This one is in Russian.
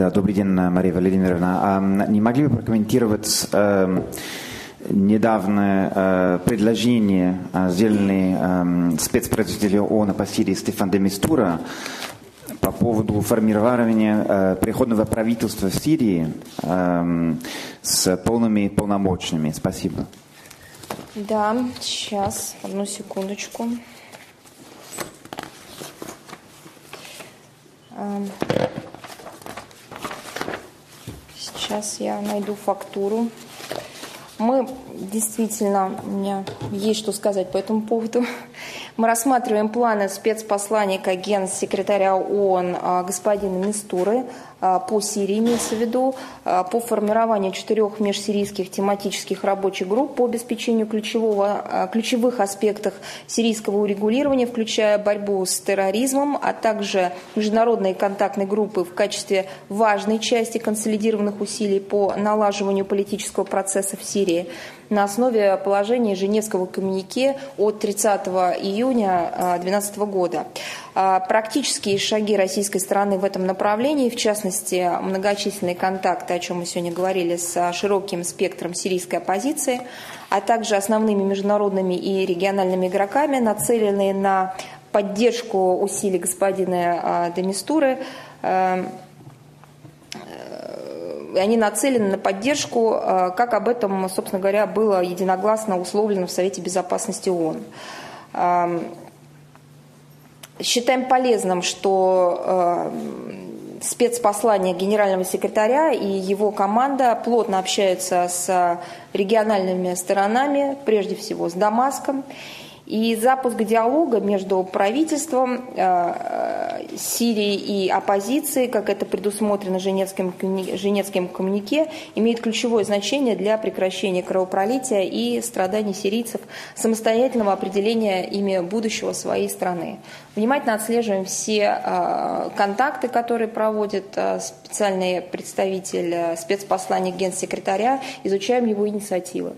Да, добрый день, Мария Валерьевна. Не могли бы прокомментировать недавнее предложение отдельной спецпредставителя ООН по Сирии С. де Мистура по поводу формирования переходного правительства в Сирии с полными полномочиями? Спасибо. Да, сейчас, одну секундочку. Сейчас я найду фактуру. Мы действительно, у меня есть что сказать по этому поводу. Мы рассматриваем планы спецпосланника генсекретаря ООН господина Мистуры по Сирии, имеется в виду, по формированию 4 межсирийских тематических рабочих групп по обеспечению ключевых аспектов сирийского урегулирования, включая борьбу с терроризмом, а также международные контактные группы в качестве важной части консолидированных усилий по налаживанию политического процесса в Сирии на основе положения Женевского коммюнике от 30 июня 2012 года. Практические шаги российской стороны в этом направлении, в частности, многочисленные контакты, о чем мы сегодня говорили, с широким спектром сирийской оппозиции, а также основными международными и региональными игроками, нацеленные на поддержку усилий господина де Мистуры. Они нацелены на поддержку, как об этом, собственно говоря, было единогласно условлено в Совете Безопасности ООН. Считаем полезным, что спецпосланник генерального секретаря и его команда плотно общаются с региональными сторонами, прежде всего с Дамаском. И запуск диалога между правительством Сирии и оппозицией, как это предусмотрено Женевским коммюнике, имеет ключевое значение для прекращения кровопролития и страданий сирийцев, самостоятельного определения ими будущего своей страны. Внимательно отслеживаем все контакты, которые проводит специальный представитель, спецпосланник генсекретаря, изучаем его инициативы.